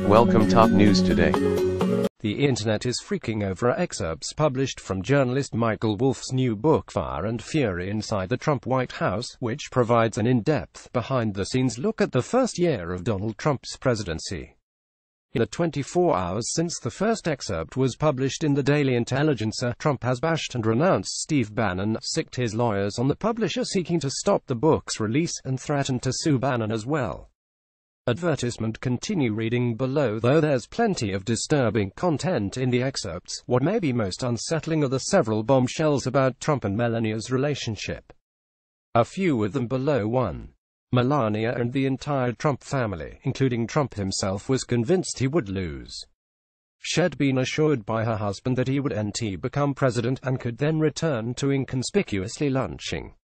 Welcome top news today. The internet is freaking over excerpts published from journalist Michael Wolff's new book Fire and Fury Inside the Trump White House, which provides an in-depth, behind-the-scenes look at the first year of Donald Trump's presidency. In the 24 hours since the first excerpt was published in the Daily Intelligencer, Trump has bashed and renounced Steve Bannon, sicked his lawyers on the publisher seeking to stop the book's release, and threatened to sue Bannon as well. Advertisement. Continue reading below. Though there's plenty of disturbing content in the excerpts, what may be most unsettling are the several bombshells about Trump and Melania's relationship. A few of them below. 1. Melania and the entire Trump family, including Trump himself, was convinced he would lose. She'd been assured by her husband that he would become president, and could then return to inconspicuously lunching.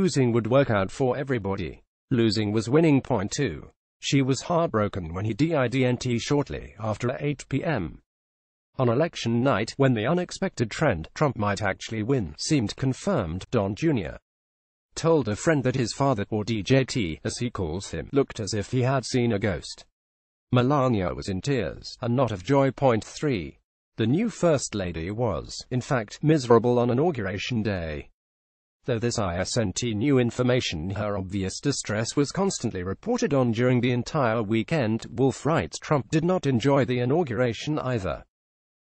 Losing would work out for everybody. Losing was winning. 2. She was heartbroken when he died shortly after 8 p.m. on election night, when the unexpected trend, Trump might actually win, seemed confirmed. Don Jr. told a friend that his father, or DJT, as he calls him, looked as if he had seen a ghost. Melania was in tears, and not of joy. 3. The new First Lady was, in fact, miserable on Inauguration Day. Though this isn't new information, her obvious distress was constantly reported on during the entire weekend. Wolff writes Trump did not enjoy the inauguration either.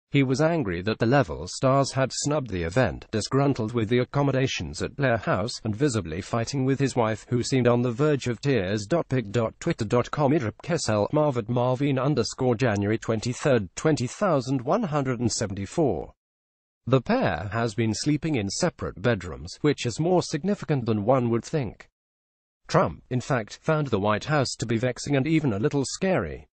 He was angry that the level stars had snubbed the event, disgruntled with the accommodations at Blair House, and visibly fighting with his wife, who seemed on the verge of tears. Pic.twitter.com Idrip Kessel Marvin_January 23, 20,174 The pair has been sleeping in separate bedrooms, which is more significant than one would think. Trump, in fact, found the White House to be vexing and even a little scary.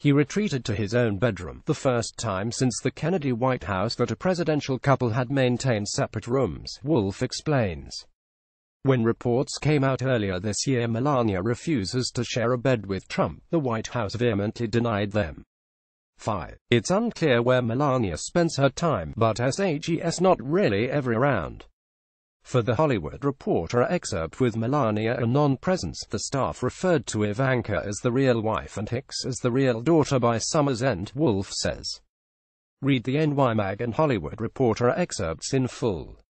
He retreated to his own bedroom, the first time since the Kennedy White House that a presidential couple had maintained separate rooms, Wolff explains. When reports came out earlier this year Melania refuses to share a bed with Trump, the White House vehemently denied them. 5. It's unclear where Melania spends her time, but she's not really ever around. For the Hollywood Reporter excerpt with Melania a non-presence, the staff referred to Ivanka as the real wife and Hicks as the real daughter by summer's end, Wolff says. Read the NY Mag and Hollywood Reporter excerpts in full.